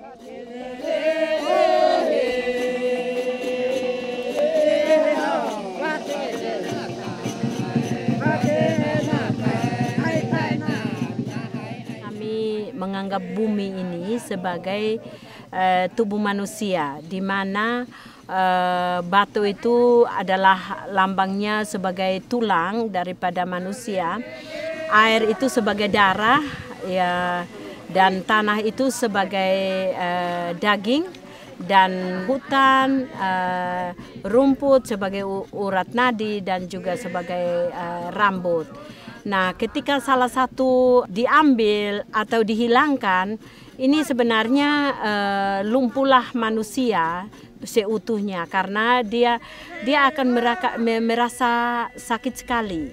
Kami menganggap bumi ini sebagai tubuh manusia, di mana batu itu adalah lambangnya sebagai tulang daripada manusia, air itu sebagai darah, ya, dan tanah itu sebagai daging, dan hutan, rumput sebagai urat nadi, dan juga sebagai rambut. Nah, ketika salah satu diambil atau dihilangkan, ini sebenarnya lumpuhlah manusia seutuhnya, karena dia akan merasa sakit sekali.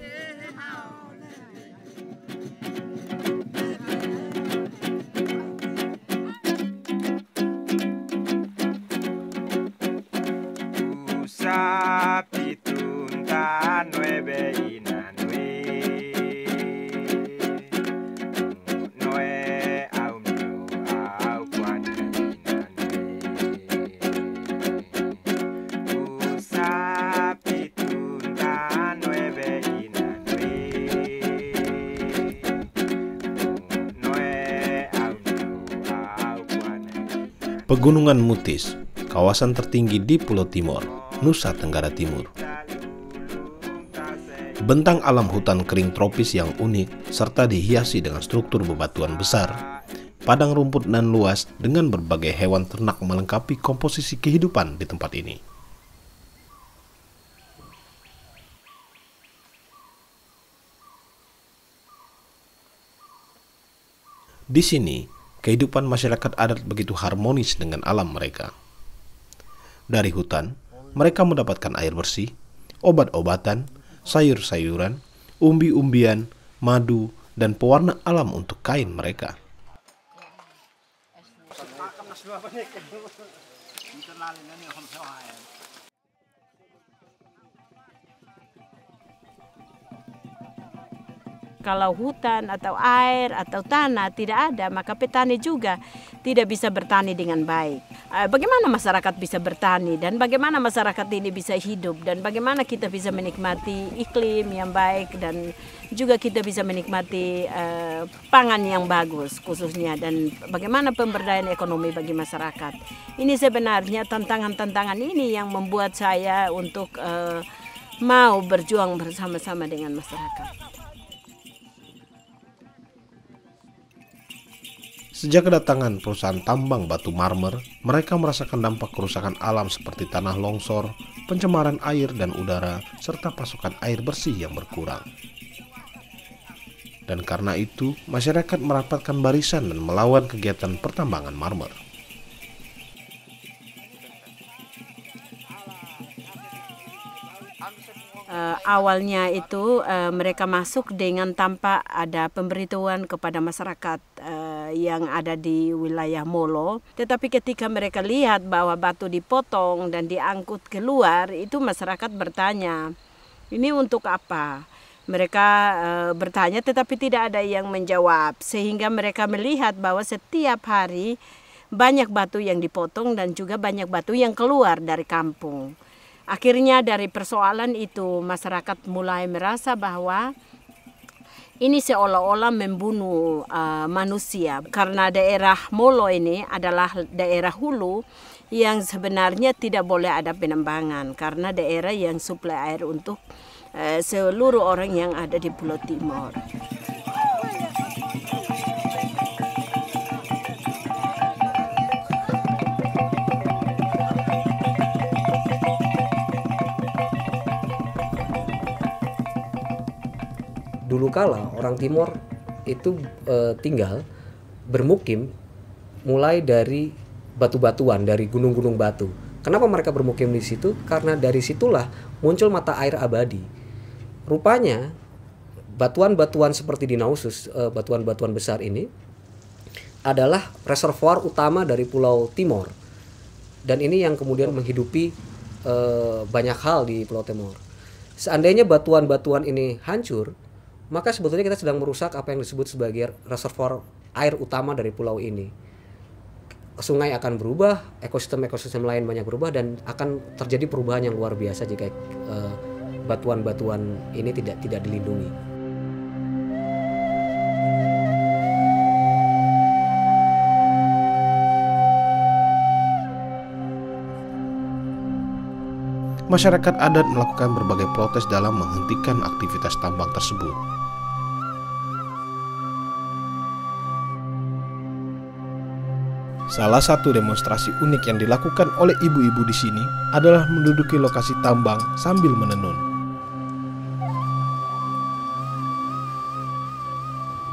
Pegunungan Mutis, kawasan tertinggi di Pulau Timor, Nusa Tenggara Timur. Bentang alam hutan kering tropis yang unik serta dihiasi dengan struktur bebatuan besar, padang rumput nan luas dengan berbagai hewan ternak melengkapi komposisi kehidupan di tempat ini. Di sini, kehidupan masyarakat adat begitu harmonis dengan alam mereka. Dari hutan, mereka mendapatkan air bersih, obat-obatan, sayur-sayuran, umbi-umbian, madu, dan pewarna alam untuk kain mereka. Kalau hutan atau air atau tanah tidak ada, maka petani juga tidak bisa bertani dengan baik. Bagaimana masyarakat bisa bertani, dan bagaimana masyarakat ini bisa hidup, dan bagaimana kita bisa menikmati iklim yang baik, dan juga kita bisa menikmati pangan yang bagus khususnya, dan bagaimana pemberdayaan ekonomi bagi masyarakat. Ini sebenarnya tantangan-tantangan ini yang membuat saya untuk mau berjuang bersama-sama dengan masyarakat. Sejak kedatangan perusahaan tambang batu marmer, mereka merasakan dampak kerusakan alam seperti tanah longsor, pencemaran air dan udara, serta pasokan air bersih yang berkurang. Dan karena itu, masyarakat merapatkan barisan dan melawan kegiatan pertambangan marmer. Awalnya itu mereka masuk dengan tanpa ada pemberitahuan kepada masyarakat yang ada di wilayah Molo. Tetapi ketika mereka lihat bahwa batu dipotong dan diangkut keluar, itu masyarakat bertanya, ini untuk apa? Mereka bertanya tetapi tidak ada yang menjawab. Sehingga mereka melihat bahwa setiap hari banyak batu yang dipotong dan juga banyak batu yang keluar dari kampung. Akhirnya dari persoalan itu masyarakat mulai merasa bahwa ini seolah-olah membunuh manusia, karena daerah Molo ini adalah daerah hulu yang sebenarnya tidak boleh ada penambangan, karena daerah yang suplai air untuk seluruh orang yang ada di Pulau Timor. Dulu kala orang Timor itu tinggal bermukim mulai dari batu-batuan, dari gunung-gunung batu. Kenapa mereka bermukim di situ? Karena dari situlah muncul mata air abadi. Rupanya batuan-batuan seperti di Nausus, batuan-batuan besar ini adalah reservoir utama dari Pulau Timor. Dan ini yang kemudian menghidupi banyak hal di Pulau Timor. Seandainya batuan-batuan ini hancur, maka sebetulnya kita sedang merusak apa yang disebut sebagai reservoir air utama dari pulau ini. sungai akan berubah, ekosistem-ekosistem lain banyak berubah, dan akan terjadi perubahan yang luar biasa jika batuan-batuan ini tidak dilindungi. Masyarakat adat melakukan berbagai protes dalam menghentikan aktivitas tambang tersebut. Salah satu demonstrasi unik yang dilakukan oleh ibu-ibu di sini adalah menduduki lokasi tambang sambil menenun.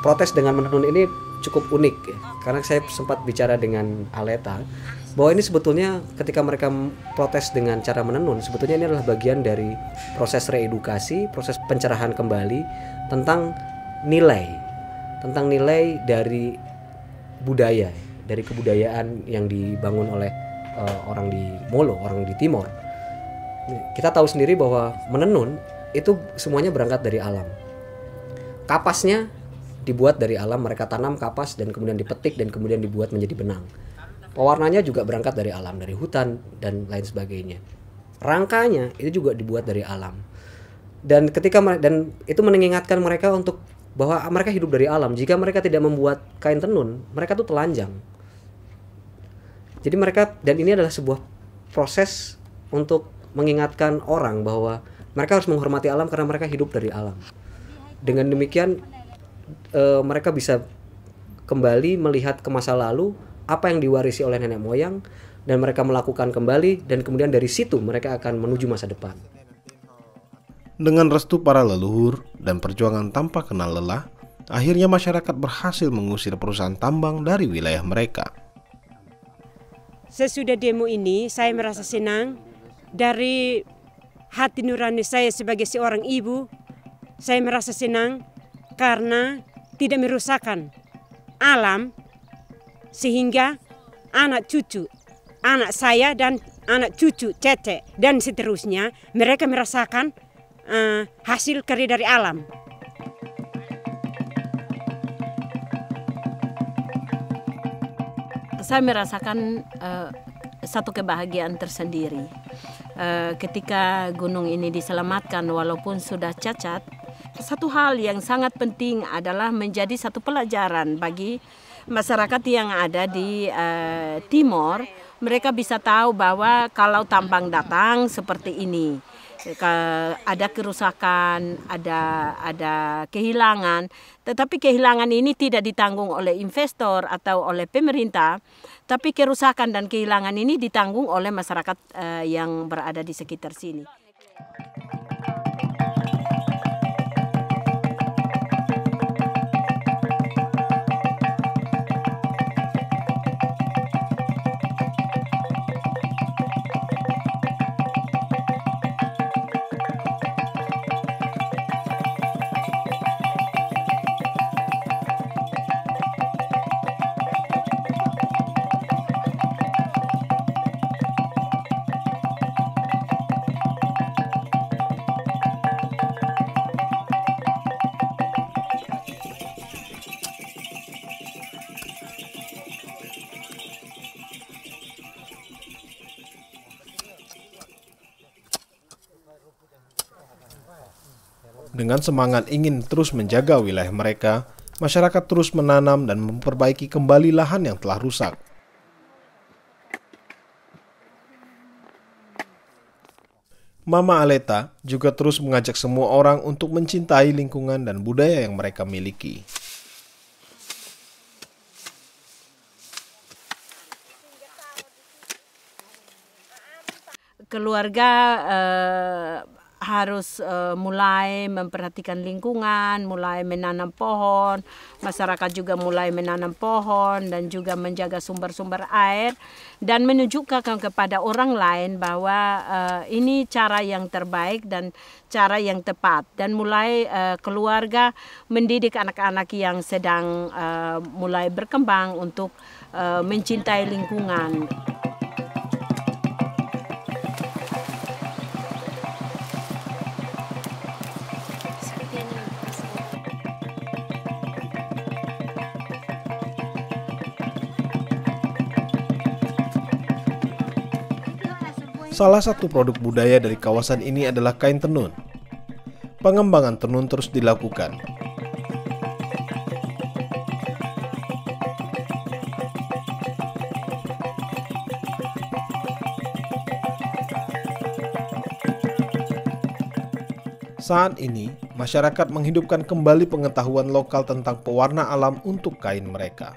Protes dengan menenun ini cukup unik ya, karena saya sempat bicara dengan Aleta bahwa ini sebetulnya ketika mereka protes dengan cara menenun, sebetulnya ini adalah bagian dari proses reedukasi, proses pencerahan kembali tentang nilai dari budaya, dari kebudayaan yang dibangun oleh orang di Molo, orang di Timor. Kita tahu sendiri bahwa menenun itu semuanya berangkat dari alam. Kapasnya dibuat dari alam, mereka tanam kapas dan kemudian dipetik dan kemudian dibuat menjadi benang. Pewarnanya juga berangkat dari alam, dari hutan dan lain sebagainya. Rangkanya itu juga dibuat dari alam. Dan itu mengingatkan mereka untuk bahwa mereka hidup dari alam. Jika mereka tidak membuat kain tenun, mereka tuh telanjang. Jadi dan ini adalah sebuah proses untuk mengingatkan orang bahwa mereka harus menghormati alam karena mereka hidup dari alam. Dengan demikian mereka bisa kembali melihat ke masa lalu, apa yang diwarisi oleh nenek moyang, dan mereka melakukan kembali, dan kemudian dari situ mereka akan menuju masa depan. Dengan restu para leluhur dan perjuangan tanpa kenal lelah, akhirnya masyarakat berhasil mengusir perusahaan tambang dari wilayah mereka. Sesudah demo ini, saya merasa senang. Dari hati nurani saya sebagai seorang ibu, saya merasa senang karena tidak merusakkan alam, sehingga anak cucu, anak saya dan anak cucu, cece, dan seterusnya, mereka merasakan hasil karya dari alam. Saya merasakan satu kebahagiaan tersendiri ketika gunung ini diselamatkan walaupun sudah cacat. Satu hal yang sangat penting adalah menjadi satu pelajaran bagi masyarakat yang ada di Timor. Mereka bisa tahu bahwa kalau tambang datang seperti ini, ada kerusakan, ada kehilangan, tetapi kehilangan ini tidak ditanggung oleh investor atau oleh pemerintah, tapi kerusakan dan kehilangan ini ditanggung oleh masyarakat yang berada di sekitar sini. Dengan semangat ingin terus menjaga wilayah mereka, masyarakat terus menanam dan memperbaiki kembali lahan yang telah rusak. Mama Aleta juga terus mengajak semua orang untuk mencintai lingkungan dan budaya yang mereka miliki. Keluarga harus mulai memperhatikan lingkungan, mulai menanam pohon, masyarakat juga mulai menanam pohon dan juga menjaga sumber-sumber air dan menunjukkan kepada orang lain bahwa ini cara yang terbaik dan cara yang tepat, dan mulai keluarga mendidik anak-anak yang sedang mulai berkembang untuk mencintai lingkungan. Salah satu produk budaya dari kawasan ini adalah kain tenun. Pengembangan tenun terus dilakukan. Saat ini, masyarakat menghidupkan kembali pengetahuan lokal tentang pewarna alam untuk kain mereka.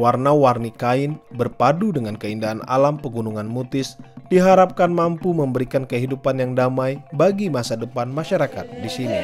Warna-warni kain berpadu dengan keindahan alam Pegunungan Mutis diharapkan mampu memberikan kehidupan yang damai bagi masa depan masyarakat di sini.